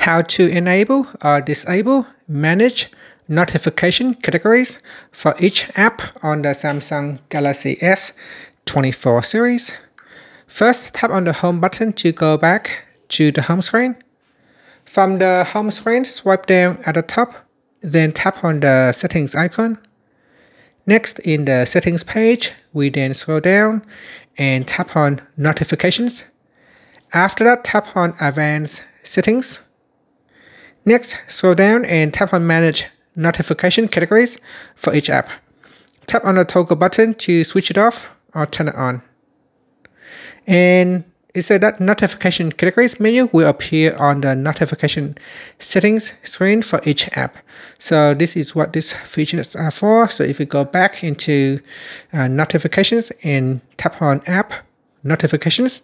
how to enable or disable manage notification categories for each app on the Samsung Galaxy S24 series. First, tap on the home button to go back to the home screen. From the home screen, swipe down at the top, then tap on the settings icon. Next, in the settings page, we then scroll down and tap on notifications. After that, tap on advanced settings. Next, scroll down and tap on manage notification categories for each app. Tap on the toggle button to switch it off or turn it on. And it said that notification categories menu will appear on the notification settings screen for each app. So this is what these features are for. So if we go back into notifications and tap on app notifications,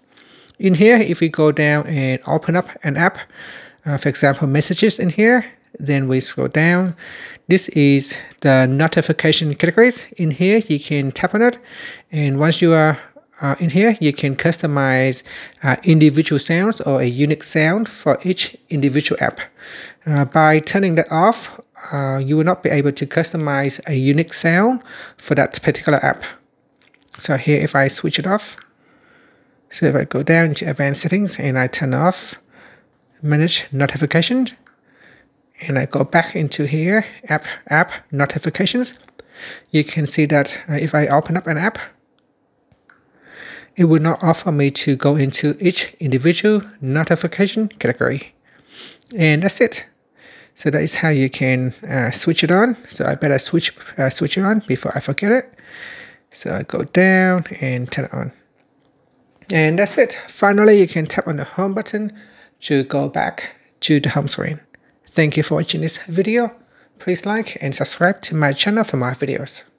in here, if we go down and open up an app, for example, messages in here, then we scroll down. This is the notification categories. In here, you can tap on it. And once you are in here, you can customize individual sounds or a unique sound for each individual app. By turning that off, you will not be able to customize a unique sound for that particular app. So here, if I switch it off, so if I go down to advanced settings and I turn off manage notifications, and I go back into here, app notifications, you can see that if I open up an app, it will not offer me to go into each individual notification category. And that's it. So that is how you can switch it on. So I better switch it on before I forget it. So I go down and turn it on. And that's it. Finally, you can tap on the home button to go back to the home screen. Thank you for watching this video. Please like and subscribe to my channel for more videos.